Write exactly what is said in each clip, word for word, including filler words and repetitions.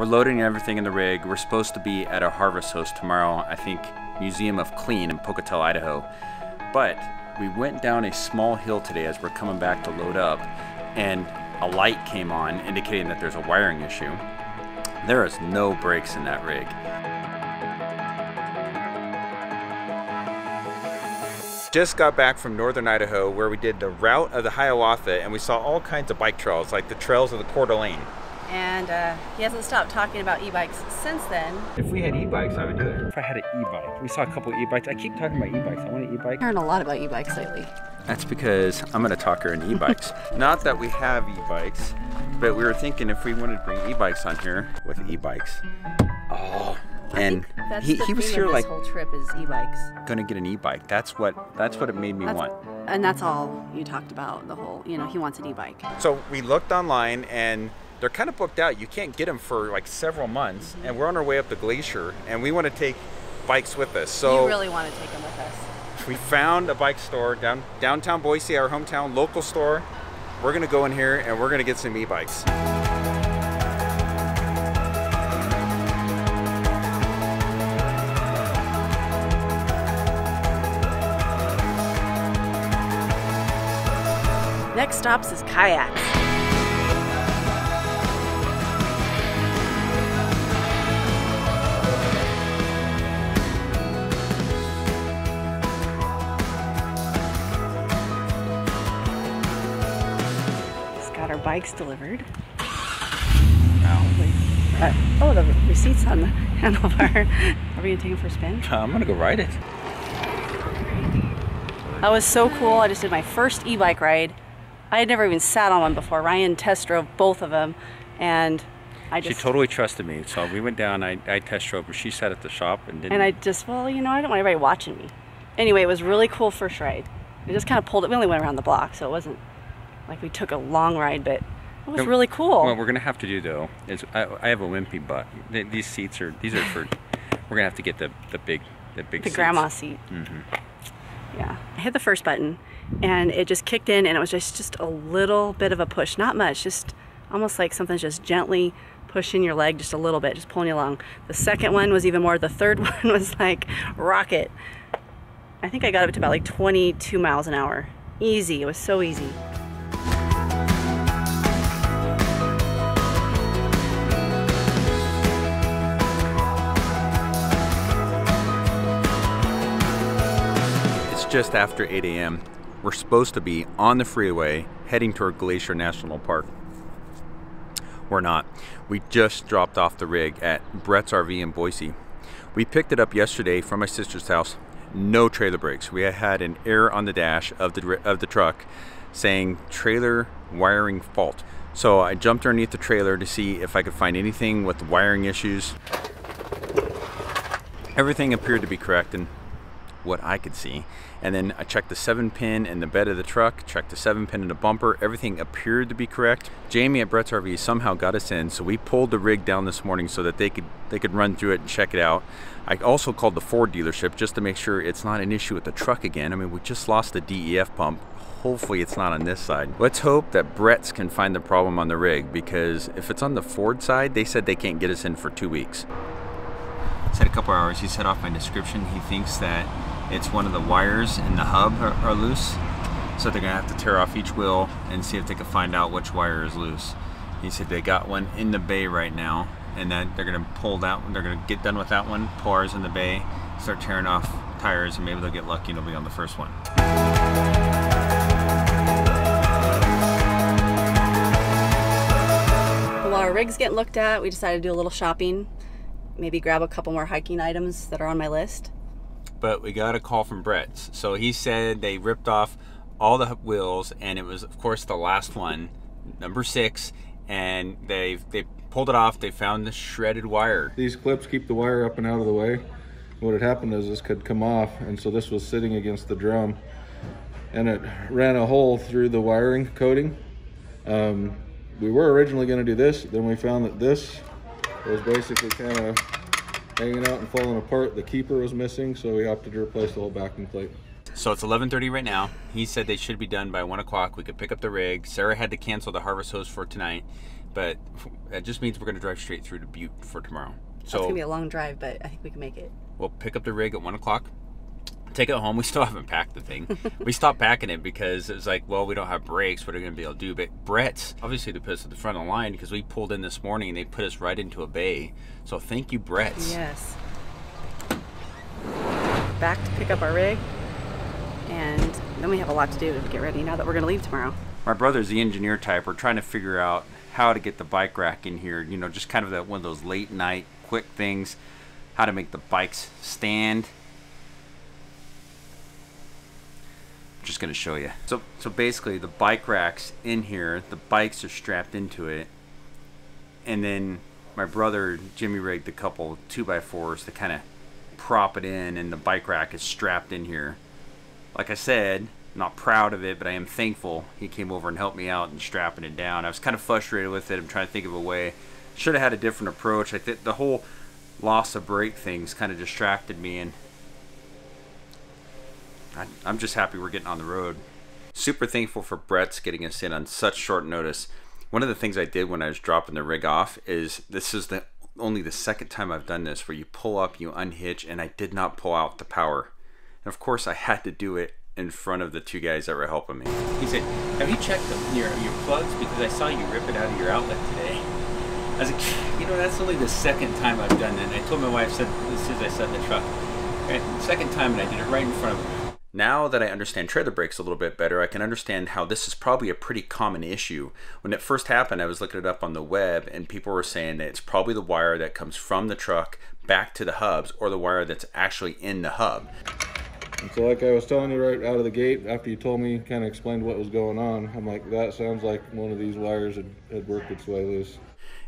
We're loading everything in the rig. We're supposed to be at a Harvest Host tomorrow, I think Museum of Clean in Pocatello, Idaho. But we went down a small hill today as we're coming back to load up, and a light came on indicating that there's a wiring issue. There is no brakes in that rig. Just got back from Northern Idaho where we did the route of the Hiawatha, and we saw all kinds of bike trails, like the trails of the Coeur d'Alene. And uh, he hasn't stopped talking about e-bikes since then. If we had e-bikes, I would do it. If I had an e-bike, we saw a couple e-bikes. I keep talking about e-bikes. I want an e-bike. I've heard a lot about e-bikes lately. That's because I'm going to talk her in e-bikes. Not that we have e-bikes, but we were thinking if we wanted to bring e-bikes on here with e-bikes. Oh. And he, he was here like, whole trip is e-bikes. Gonna get an e-bike. That's what that's what it made me that's, want. And that's all you talked about, the whole, you know, he wants an e-bike. So we looked online and they're kind of booked out. You can't get them for like several months. Mm-hmm. And we're on our way up the glacier and we want to take bikes with us. So you really want to take them with us. We found a bike store down downtown Boise, our hometown local store. We're gonna go in here and we're gonna get some e-bikes. Next stops is Kayak. Just got our bikes delivered. Wow. Uh, oh, the receipt's on the handlebar. Are we gonna take it for a spin? Uh, I'm gonna go ride it. That was so cool. I just did my first e-bike ride. I had never even sat on one before. Ryan test drove both of them, and I just... She totally trusted me, so we went down, I, I test drove, but she sat at the shop and didn't... And I just, well, you know, I don't want anybody watching me. Anyway, it was really cool first ride. We just kind of pulled it. We only went around the block, so it wasn't like we took a long ride, but it was no, really cool. What we're going to have to do, though, is I, I have a wimpy butt. These seats are, these are for... We're going to have to get the, the big the big The seats. Grandma seat. Mm-hmm. Yeah. I hit the first button. And it just kicked in, and it was just, just a little bit of a push. Not much, just almost like something's just gently pushing your leg just a little bit, just pulling you along. The second one was even more. The third one was like rocket. I think I got up to about like twenty-two miles an hour. Easy, it was so easy. It's just after eight A M We're supposed to be on the freeway heading toward Glacier National Park. We're not. We just dropped off the rig at Brett's R V in Boise. We picked it up yesterday from my sister's house. No trailer brakes. We had an error on the dash of the, of the truck saying trailer wiring fault. So I jumped underneath the trailer to see if I could find anything with wiring issues. Everything appeared to be correct, and what I could see. And then I checked the seven pin in the bed of the truck, checked the seven pin in the bumper. Everything appeared to be correct. Jamie at Brett's R V somehow got us in, so we pulled the rig down this morning so that they could they could run through it and check it out. I also called the Ford dealership just to make sure it's not an issue with the truck again. I mean, we just lost the D E F pump. Hopefully it's not on this side. Let's hope that Brett's can find the problem on the rig, because if it's on the Ford side, they said they can't get us in for two weeks. Said a couple hours. He set off my description. He thinks that it's one of the wires in the hub are, are loose, so they're gonna have to tear off each wheel and see if they can find out which wire is loose. He said they got one in the bay right now, and then they're gonna pull that one. They're gonna get done with that one, pull ours in the bay, start tearing off tires, and maybe they'll get lucky and it'll be on the first one. While our rig's getting looked at, we decided to do a little shopping. Maybe grab a couple more hiking items that are on my list. But we got a call from Brett's. So he said they ripped off all the wheels, and it was, of course, the last one, number six, and they've they pulled it off. They found the shredded wire. These clips keep the wire up and out of the way. What had happened is this could come off, and so this was sitting against the drum, and it ran a hole through the wiring coating. Um, we were originally gonna do this, then we found that this was basically kind of hanging out and falling apart. The keeper was missing, so we opted to replace the whole backing plate. So it's eleven thirty right now. He said they should be done by one o'clock. We could pick up the rig. Sarah had to cancel the Harvest Host for tonight, but that just means we're going to drive straight through to Butte for tomorrow. So it's going to be a long drive, but I think we can make it. We'll pick up the rig at one o'clock, take it home. We still haven't packed the thing. We stopped packing it because it was like, well, we don't have brakes. What are we going to be able to do? But Brett's obviously to put us at the front of the line because we pulled in this morning and they put us right into a bay. So thank you, Brett's. Yes. Back to pick up our rig. And then we have a lot to do to get ready now that we're going to leave tomorrow. My brother's the engineer type. We're trying to figure out how to get the bike rack in here. You know, just kind of that one of those late night quick things. How to make the bikes stand. I'm just going to show you. So, so basically the bike rack's in here. The bikes are strapped into it. And then my brother Jimmy rigged a couple two by fours to kind of prop it in, and the bike rack is strapped in here. Like I said, I'm not proud of it, but I am thankful he came over and helped me out and strapping it down. I was kind of frustrated with it. I'm trying to think of a way. Should have had a different approach. I think the whole loss of brake things kind of distracted me, and I, I'm just happy we're getting on the road. Super thankful for Brett's getting us in on such short notice. One of the things I did when I was dropping the rig off is this is the only the second time I've done this, where you pull up, you unhitch, and I did not pull out the power. And of course I had to do it in front of the two guys that were helping me. He said, have you checked the, your, your plugs? Because I saw you rip it out of your outlet today. I was like, you know, that's only the second time I've done it. And I told my wife, said, as soon as I set the truck, and second time, and I did it right in front of him. Now that I understand trailer brakes a little bit better, I can understand how this is probably a pretty common issue. When it first happened, I was looking it up on the web, and people were saying that it's probably the wire that comes from the truck back to the hubs, or the wire that's actually in the hub. And so like I was telling you right out of the gate, after you told me, kind of explained what was going on, I'm like, that sounds like one of these wires had, had worked its way loose.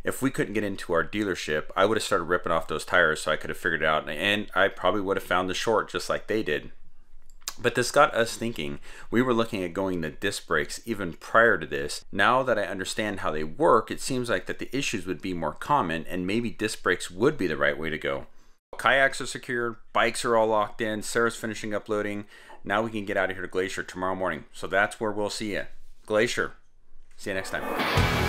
If we couldn't get into our dealership, I would have started ripping off those tires so I could have figured it out, and I probably would have found the short just like they did. But this got us thinking. We were looking at going to disc brakes even prior to this. Now that I understand how they work, it seems like that the issues would be more common, and maybe disc brakes would be the right way to go. Kayaks are secured, bikes are all locked in, Sarah's finishing uploading. Now we can get out of here to Glacier tomorrow morning. So that's where we'll see you. Glacier. See you next time.